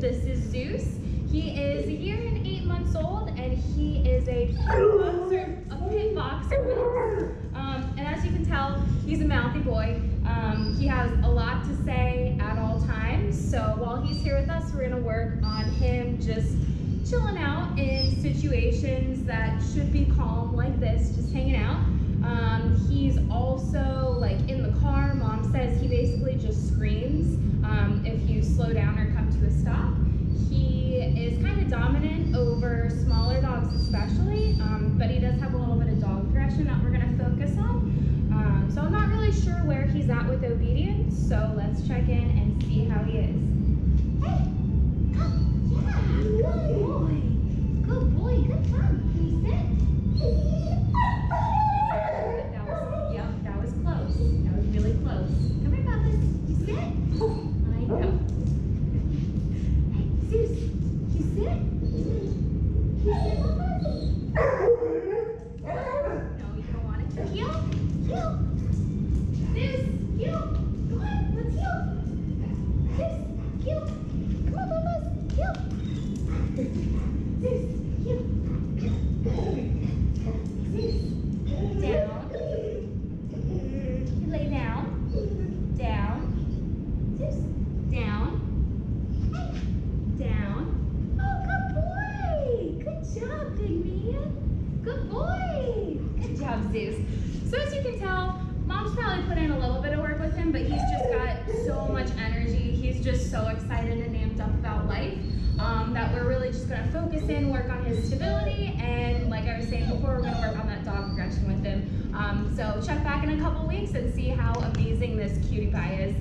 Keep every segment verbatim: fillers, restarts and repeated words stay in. This is Zeus. He is a year and eight months old, and he is a pit boxer, a pit boxer mix. Um, and as you can tell, he's a mouthy boy. Um, he has a lot to say at all times. So while he's here with us, we're gonna work on him just chilling out in situations that should be calm like this, just hanging out. Um, he's also, like, in the car, mom says he basically just screams um, if you slow down or come to a stop. He is kind of dominant over smaller dogs especially, um, but he does have a little bit of dog aggression that we're going to focus on. Um, so I'm not really sure where he's at with obedience, so let's check in and see how he is. Hey! Come! Yeah! Good boy! Good boy! Good job! Can you sit? So as you can tell, mom's probably put in a little bit of work with him, but he's just got so much energy. He's just so excited and amped up about life um, that we're really just going to focus in, work on his stability, and like I was saying before, we're going to work on that dog progression with him. Um, so check back in a couple weeks and see how amazing this cutie pie is.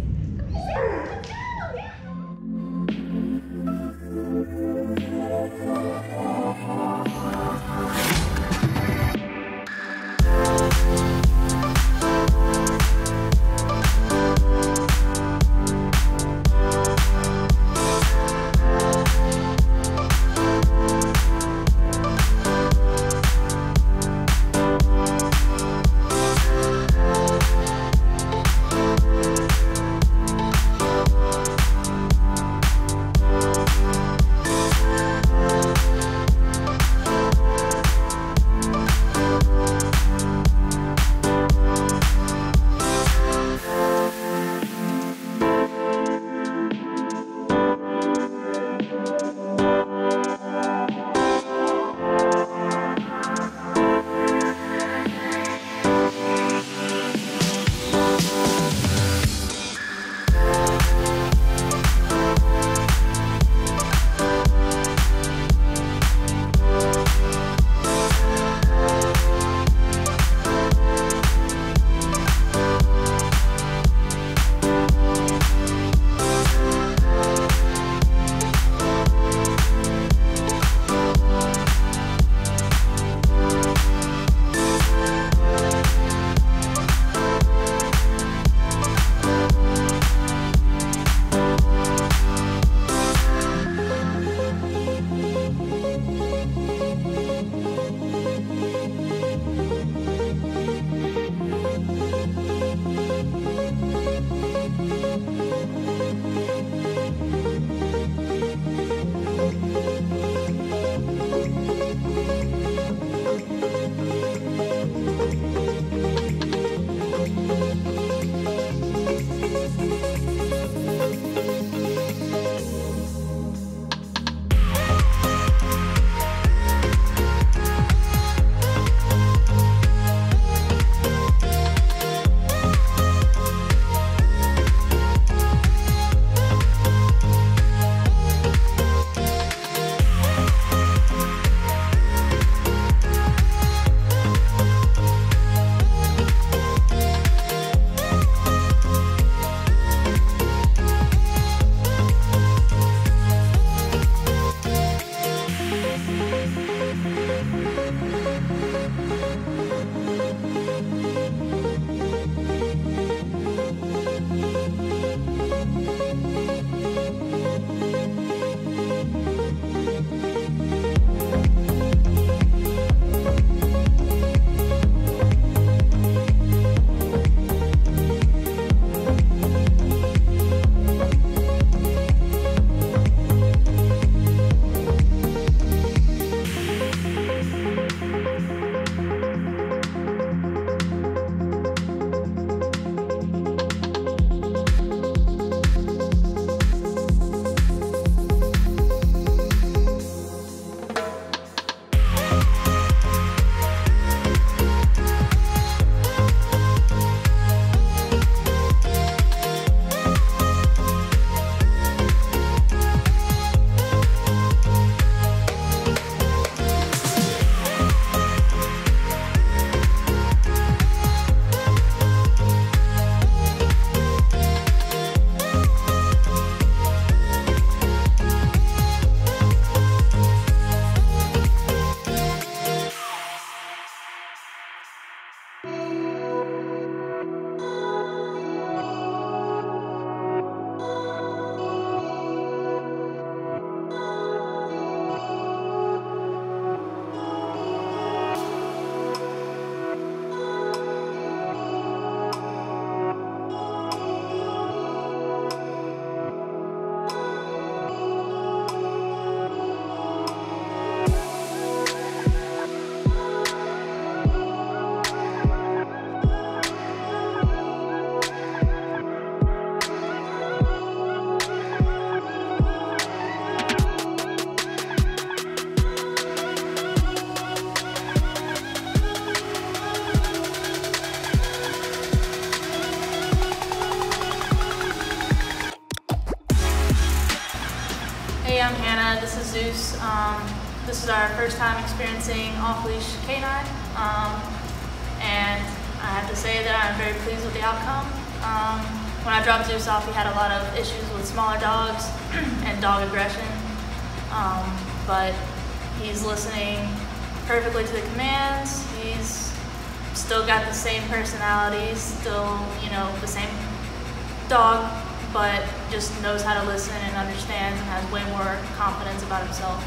Hannah, this is Zeus. Um, this is our first time experiencing Off-Leash K nine, um, and I have to say that I'm very pleased with the outcome. Um, when I dropped Zeus off, he had a lot of issues with smaller dogs and dog aggression, um, but he's listening perfectly to the commands. He's still got the same personality, still, you know, the same dog, but just knows how to listen and understands and has way more confidence about himself.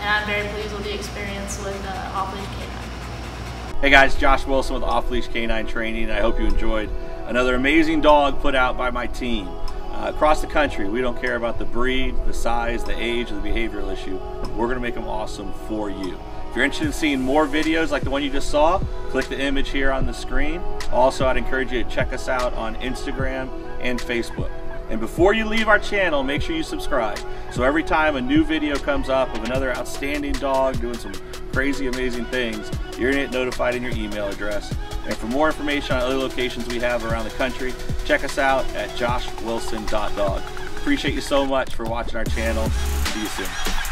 And I'm very pleased with the experience with uh, Off-Leash K nine. Hey guys, Josh Wilson with Off-Leash K nine Training. I hope you enjoyed another amazing dog put out by my team. Uh, across the country, we don't care about the breed, the size, the age, or the behavioral issue. We're going to make them awesome for you. If you're interested in seeing more videos like the one you just saw, click the image here on the screen. Also, I'd encourage you to check us out on Instagram and Facebook. And before you leave our channel, make sure you subscribe. So every time a new video comes up of another outstanding dog doing some crazy, amazing things, you're gonna get notified in your email address. And for more information on other locations we have around the country, check us out at josh wilson dot dog. Appreciate you so much for watching our channel. See you soon.